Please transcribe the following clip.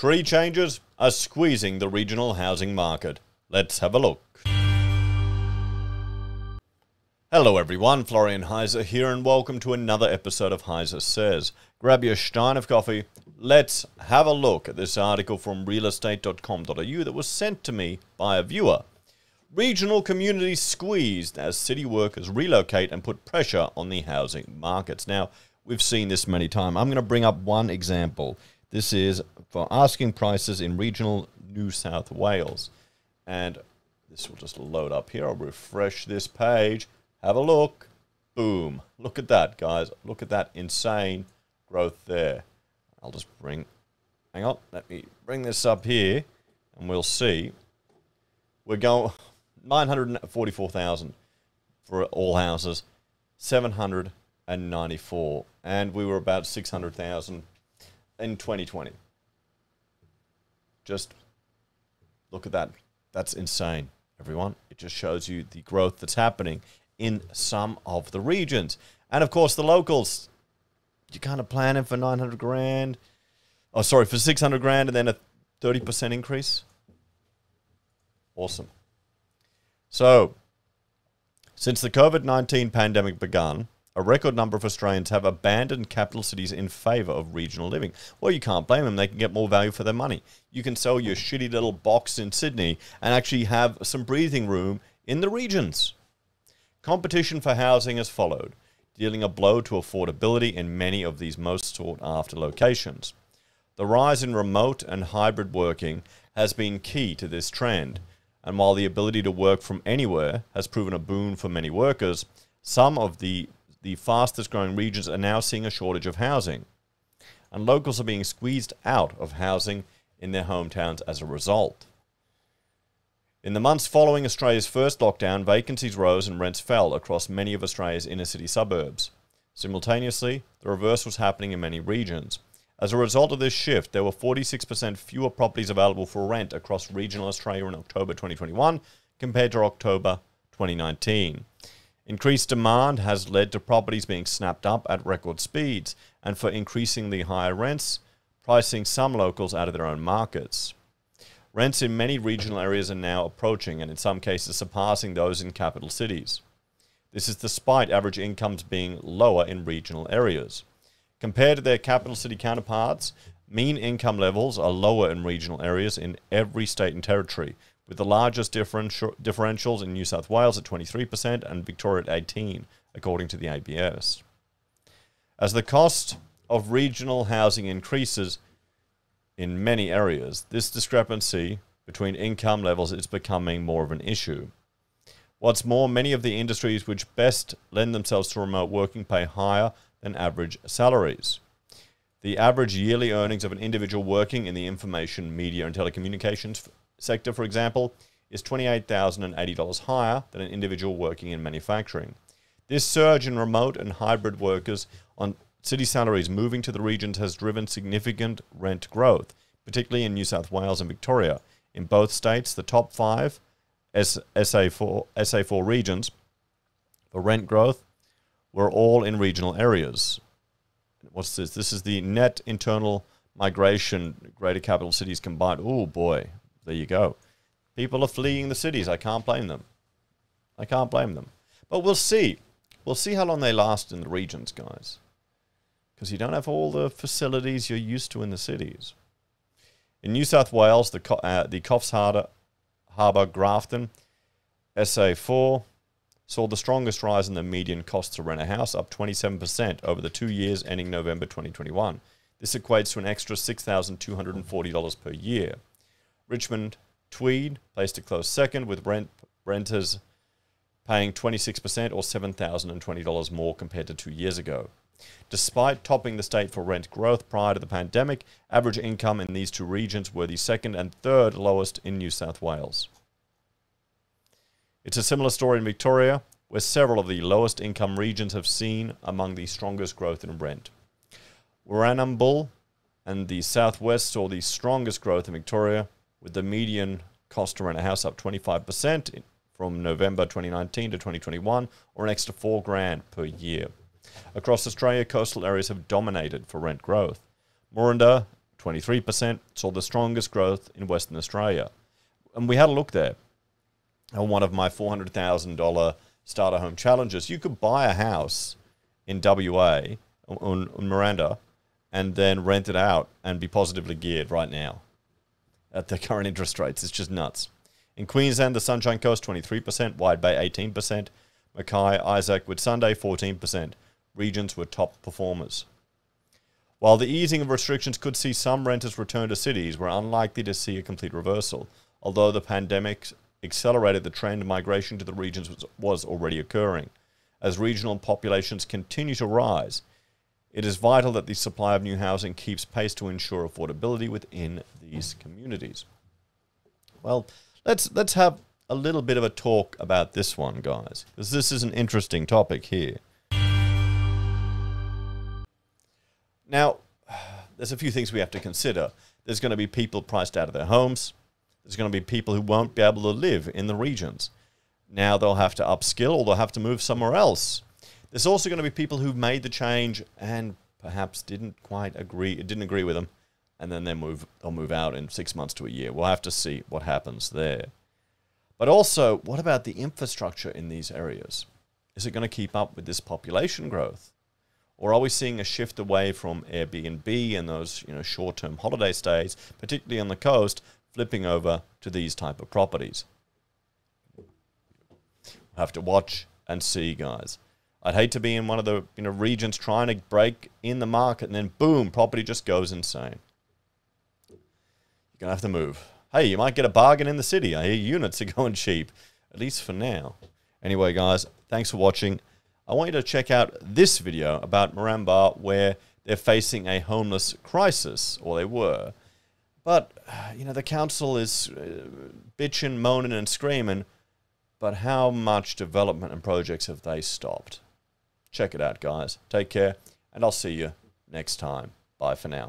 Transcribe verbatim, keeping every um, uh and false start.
Tree changes are squeezing the regional housing market. Let's have a look. Hello everyone, Florian Heiser here and welcome to another episode of Heiser Says. Grab your stein of coffee. Let's have a look at this article from real estate dot com dot a u that was sent to me by a viewer. Regional communities squeezed as city workers relocate and put pressure on the housing markets. Now, we've seen this many times. I'm going to bring up one example. This is for asking prices in regional New South Wales. And this will just load up here. I'll refresh this page. Have a look. Boom. Look at that, guys. Look at that insane growth there. I'll just bring... Hang on. Let me bring this up here. And we'll see. We're going... nine hundred forty-four thousand for all houses. seven hundred ninety-four. And we were about six hundred thousand in twenty twenty. Just look at that. That's insane, everyone. It just shows you the growth that's happening in some of the regions. And of course, the locals, you're kind of planning for nine hundred grand. Oh, sorry, for six hundred grand and then a thirty percent increase. Awesome. So, since the COVID nineteen pandemic began, a record number of Australians have abandoned capital cities in favour of regional living. Well, you can't blame them. They can get more value for their money. You can sell your shitty little box in Sydney and actually have some breathing room in the regions. Competition for housing has followed, dealing a blow to affordability in many of these most sought-after locations. The rise in remote and hybrid working has been key to this trend, and while the ability to work from anywhere has proven a boon for many workers, some of the The fastest-growing regions are now seeing a shortage of housing, and locals are being squeezed out of housing in their hometowns as a result. In the months following Australia's first lockdown, vacancies rose and rents fell across many of Australia's inner-city suburbs. Simultaneously, the reverse was happening in many regions. As a result of this shift, there were forty-six percent fewer properties available for rent across regional Australia in October twenty twenty-one compared to October twenty nineteen. Increased demand has led to properties being snapped up at record speeds and for increasingly higher rents, pricing some locals out of their own markets. Rents in many regional areas are now approaching and in some cases surpassing those in capital cities. This is despite average incomes being lower in regional areas. Compared to their capital city counterparts, mean income levels are lower in regional areas in every state and territory, with the largest differentials in New South Wales at twenty-three percent and Victoria at eighteen percent, according to the A B S. As the cost of regional housing increases in many areas, this discrepancy between income levels is becoming more of an issue. What's more, many of the industries which best lend themselves to remote working pay higher than average salaries. The average yearly earnings of an individual working in the information, media, and telecommunications sector, for example, is twenty-eight thousand eighty dollars higher than an individual working in manufacturing. This surge in remote and hybrid workers on city salaries moving to the regions has driven significant rent growth, particularly in New South Wales and Victoria. In both states, the top five S A four regions for rent growth were all in regional areas. What's this? This is the net internal migration, greater capital cities combined. Oh boy. There you go. People are fleeing the cities. I can't blame them. I can't blame them. But we'll see. We'll see how long they last in the regions, guys. Because you don't have all the facilities you're used to in the cities. In New South Wales, the, uh, the Coffs Harbour Grafton, S A four, saw the strongest rise in the median cost to rent a house, up twenty-seven percent over the two years ending November twenty twenty-one. This equates to an extra six thousand two hundred forty dollars per year. Richmond Tweed placed a close second, with rent, renters paying twenty-six percent or seven thousand twenty dollars more compared to two years ago. Despite topping the state for rent growth prior to the pandemic, average income in these two regions were the second and third lowest in New South Wales. It's a similar story in Victoria, where several of the lowest income regions have seen among the strongest growth in rent. Warrnambool and the southwest saw the strongest growth in Victoria, with the median cost to rent a house up twenty-five percent from November twenty nineteen to twenty twenty-one, or an extra four grand per year. Across Australia, coastal areas have dominated for rent growth. Miranda, twenty-three percent, saw the strongest growth in Western Australia. And we had a look there. On one of my four hundred thousand dollar starter home challenges, you could buy a house in W A, on, on Miranda, and then rent it out and be positively geared right now at the current interest rates. It's just nuts. In Queensland, the Sunshine Coast, twenty-three percent, Wide Bay, eighteen percent, Mackay Isaac Whitsunday, fourteen percent. Regions were top performers. While the easing of restrictions could see some renters return to cities, we're unlikely to see a complete reversal, although the pandemic accelerated the trend of migration to the regions was already occurring. As regional populations continue to rise, it is vital that the supply of new housing keeps pace to ensure affordability within these communities. Well, let's, let's have a little bit of a talk about this one, guys, because this is an interesting topic here. Now, there's a few things we have to consider. There's going to be people priced out of their homes. There's going to be people who won't be able to live in the regions. Now they'll have to upskill or they'll have to move somewhere else. There's also going to be people who've made the change and perhaps didn't quite agree, didn't agree with them, and then they move, they'll move out in six months to a year. We'll have to see what happens there. But also, what about the infrastructure in these areas? Is it going to keep up with this population growth? Or are we seeing a shift away from Airbnb and those, you know, short-term holiday stays, particularly on the coast, flipping over to these type of properties? We'll have to watch and see, guys. I'd hate to be in one of the you know regions trying to break in the market and then boom, property just goes insane. You're gonna have to move. Hey, you might get a bargain in the city. I hear units are going cheap, at least for now. Anyway, guys, thanks for watching. I want you to check out this video about Moranbah, where they're facing a homeless crisis, or they were. But, you know, the council is uh, bitching, moaning and screaming, but how much development and projects have they stopped? Check it out, guys. Take care, and I'll see you next time. Bye for now.